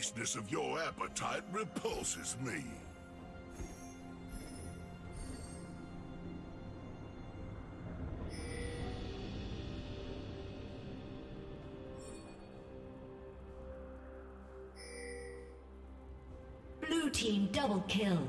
baseness of your appetite repulses me. Blue team double kill.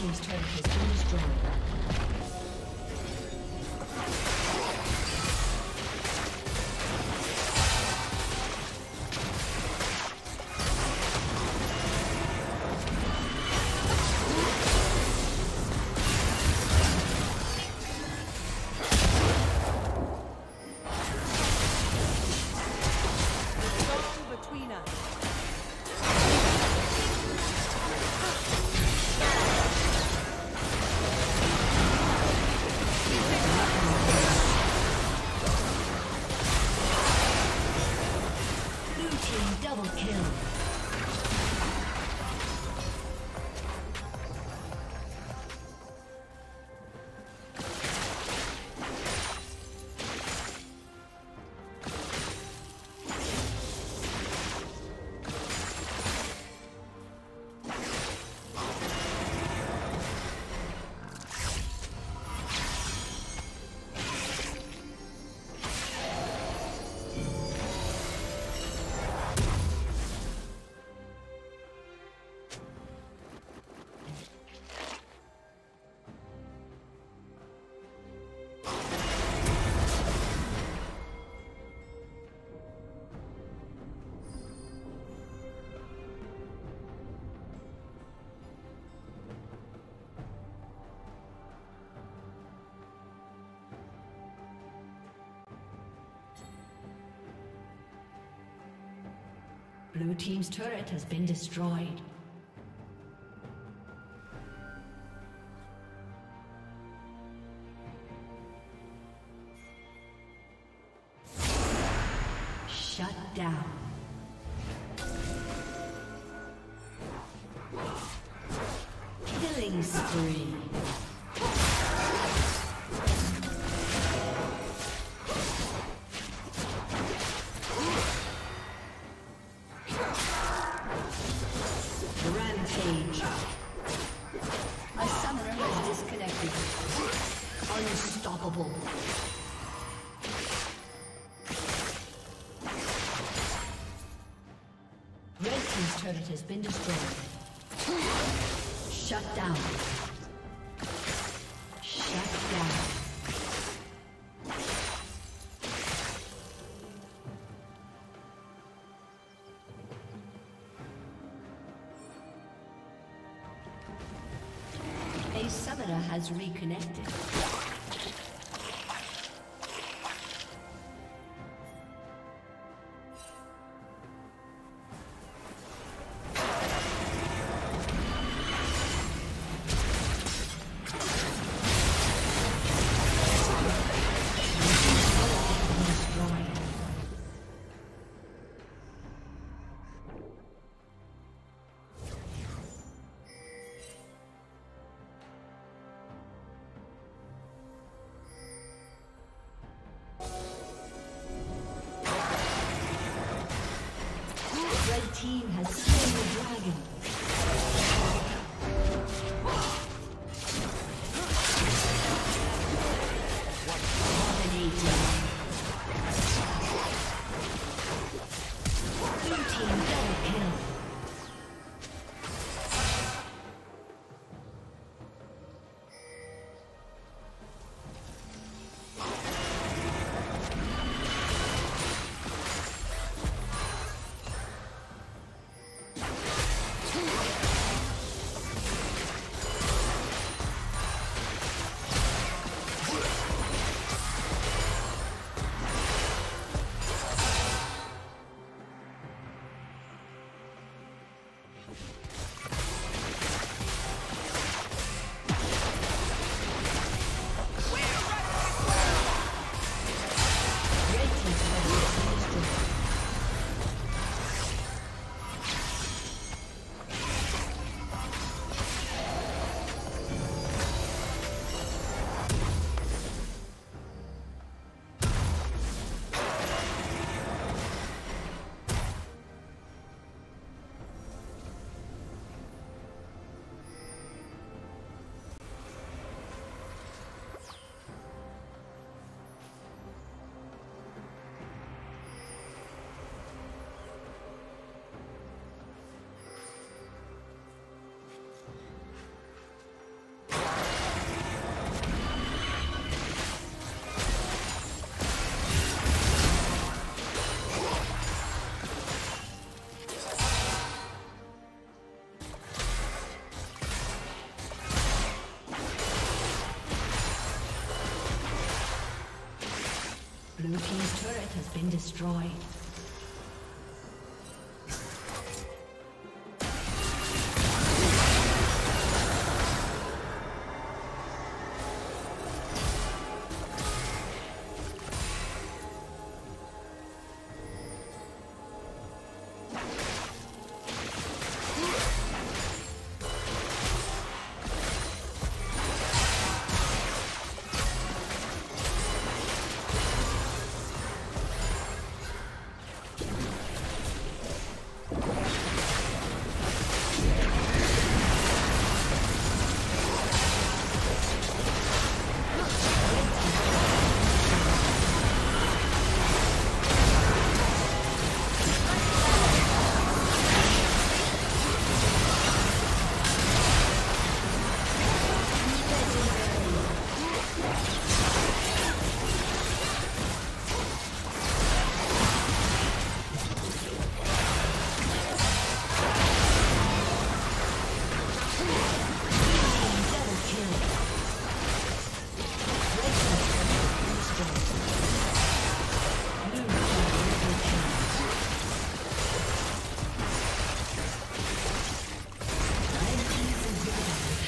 team's turret has been destroyed. Blue team's turret has been destroyed. Shut down. Killing spree. Been destroyed. Shut down. Shut down. A summoner has reconnected. Team has slain the dragon. Blue team's turret has been destroyed.